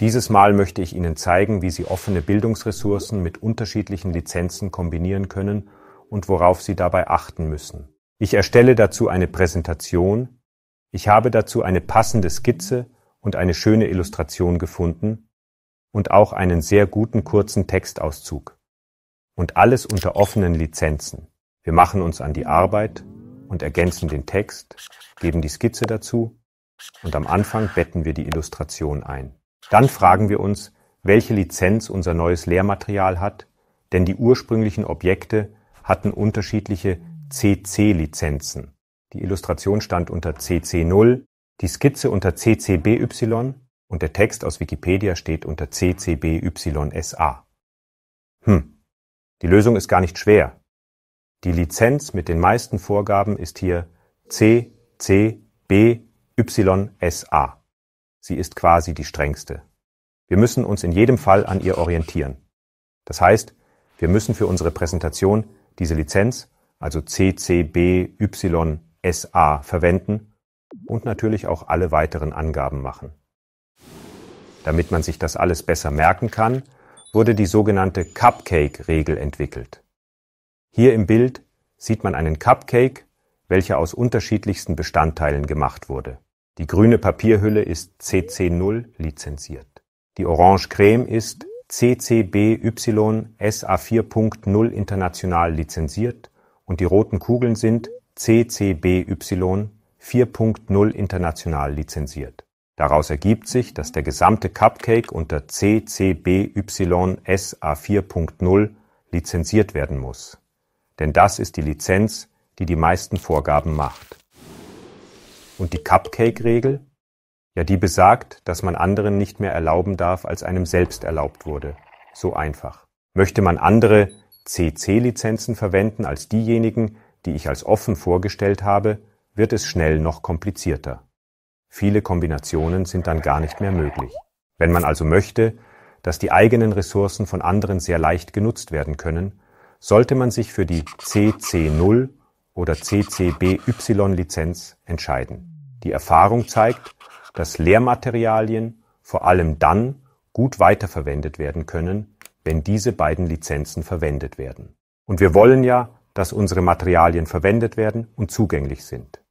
Dieses Mal möchte ich Ihnen zeigen, wie Sie offene Bildungsressourcen mit unterschiedlichen Lizenzen kombinieren können und worauf Sie dabei achten müssen. Ich erstelle dazu eine Präsentation. Ich habe dazu eine passende Skizze und eine schöne Illustration gefunden und auch einen sehr guten kurzen Textauszug. Und alles unter offenen Lizenzen. Wir machen uns an die Arbeit und ergänzen den Text, geben die Skizze dazu und am Anfang betten wir die Illustration ein. Dann fragen wir uns, welche Lizenz unser neues Lehrmaterial hat, denn die ursprünglichen Objekte hatten unterschiedliche CC-Lizenzen. Die Illustration stand unter CC0, die Skizze unter CCBY und der Text aus Wikipedia steht unter CCBY-SA. Die Lösung ist gar nicht schwer. Die Lizenz mit den meisten Vorgaben ist hier CCBY-SA. Sie ist quasi die strengste. Wir müssen uns in jedem Fall an ihr orientieren. Das heißt, wir müssen für unsere Präsentation diese Lizenz, also CCBY-SA, verwenden und natürlich auch alle weiteren Angaben machen. Damit man sich das alles besser merken kann, wurde die sogenannte Cupcake-Regel entwickelt. Hier im Bild sieht man einen Cupcake, welcher aus unterschiedlichsten Bestandteilen gemacht wurde. Die grüne Papierhülle ist CC0 lizenziert. Die Orange Creme ist CCBY-SA 4.0 international lizenziert und die roten Kugeln sind CCBY 4.0 international lizenziert. Daraus ergibt sich, dass der gesamte Cupcake unter CCBY-SA 4.0 lizenziert werden muss. Denn das ist die Lizenz, die die meisten Vorgaben macht. Und die Cupcake-Regel? Ja, die besagt, dass man anderen nicht mehr erlauben darf, als einem selbst erlaubt wurde. So einfach. Möchte man andere CC-Lizenzen verwenden als diejenigen, die ich als offen vorgestellt habe, wird es schnell noch komplizierter. Viele Kombinationen sind dann gar nicht mehr möglich. Wenn man also möchte, dass die eigenen Ressourcen von anderen sehr leicht genutzt werden können, sollte man sich für die CC0 oder CCBY-Lizenz entscheiden. Die Erfahrung zeigt, dass Lehrmaterialien vor allem dann gut weiterverwendet werden können, wenn diese beiden Lizenzen verwendet werden. Und wir wollen ja, dass unsere Materialien verwendet werden und zugänglich sind.